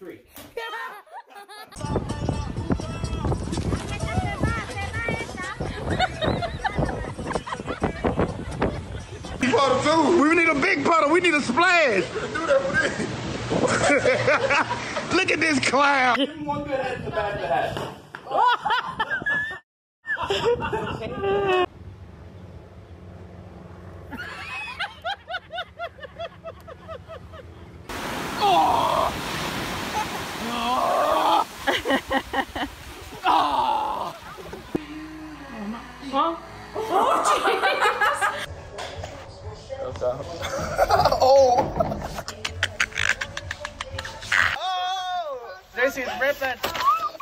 3. Puddle too. We need a big puddle. We need a splash. Do that for this. Look at this clown. One good head in the back of the hat. This is ripping. Oh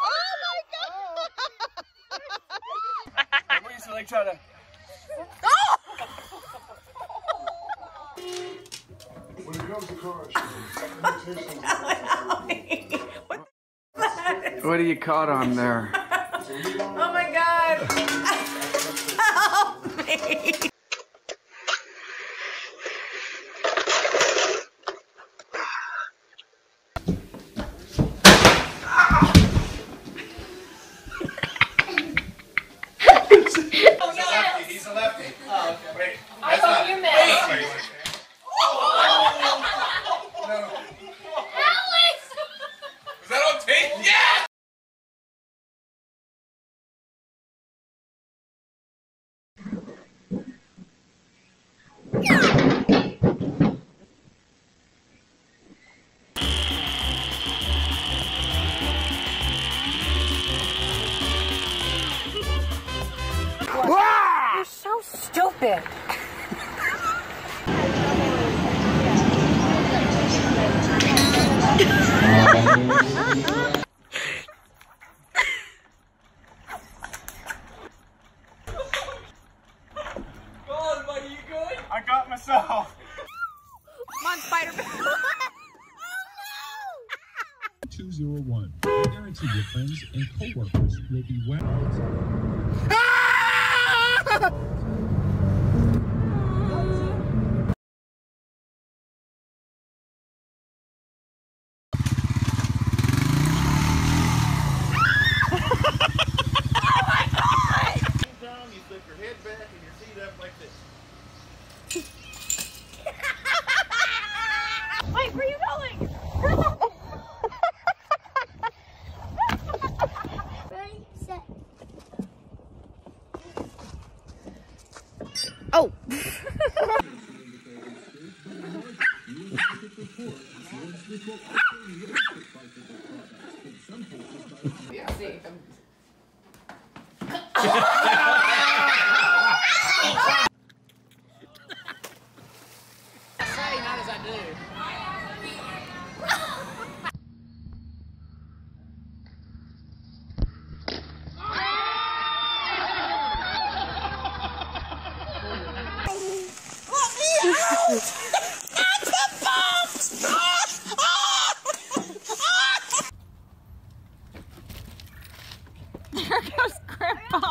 my god! And we used to like try to. Oh! When it comes to cars, what are you caught on there? Oh my god! Help me! Stupid. God, buddy, you good? I got myself. Come on, Spider-Man. Oh, no. 201. Guarantee your friends and co-workers will be well. Ah! Oh! There goes Grandpa.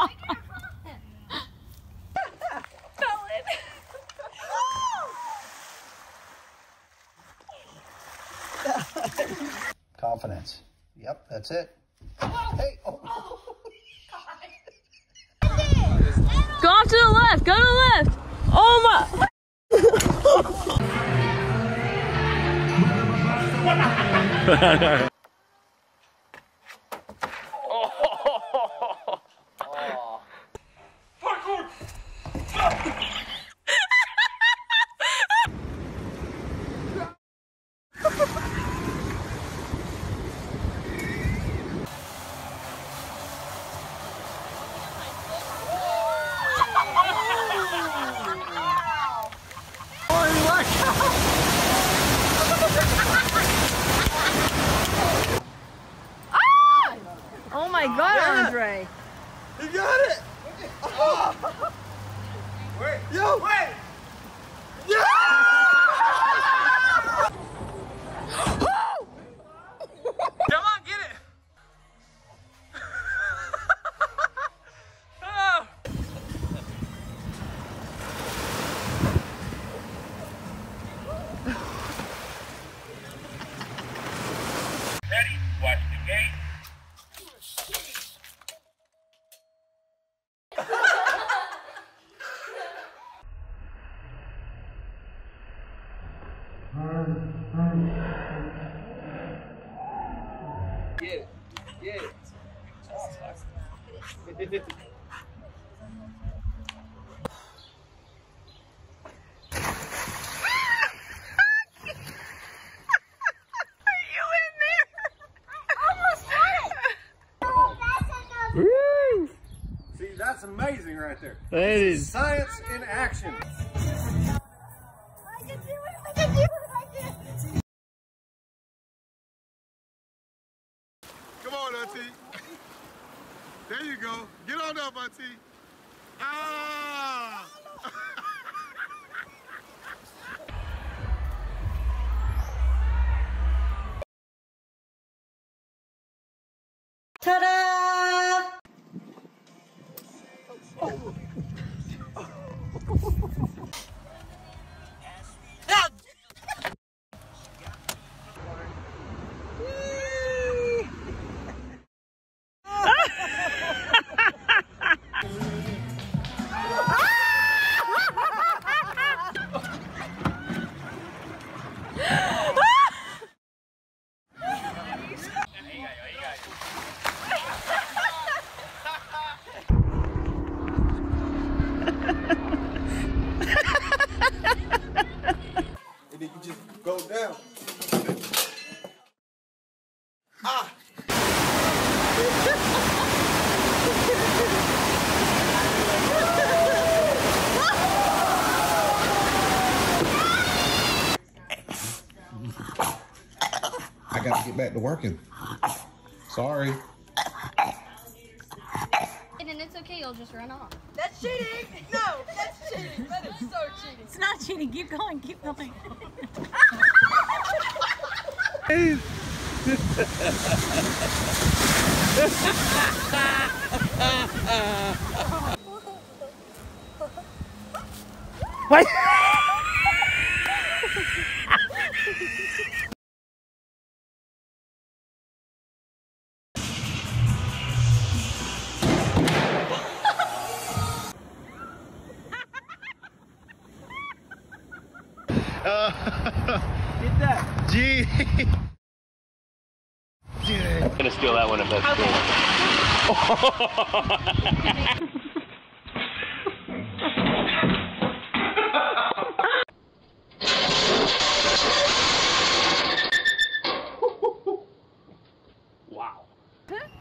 Confidence. Yep, that's it. Hey. Oh. Go off to the left. Go to the left. Oh my. Oh, oh, oh. Parkour. Oh my god, yeah. Andre! You got it! Oh. Wait! Yo! Wait! Yeah! Come on, get it! Oh. Ready? Yeah. That's amazing right there. It is science in action. I can do it. Come on, Auntie. There you go. Get on up, Auntie. Ah! Ta-da! And then you just go down. Ah! I gotta get back to working. Sorry. And then it's okay, you'll just run off. That's cheating! No, that's cheating. That is so cheating. It's not cheating. Keep going, keep going. What? Get that. Gee. Dude. I'm gonna steal that one if that's okay. Cool. Wow. It's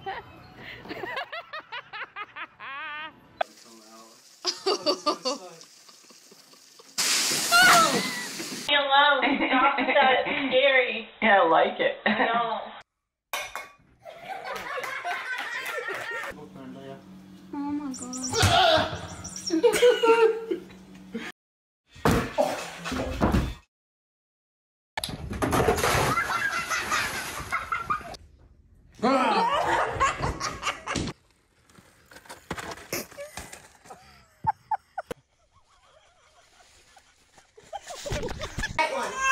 scary. Yeah, I like it. No. Oh my god. That one.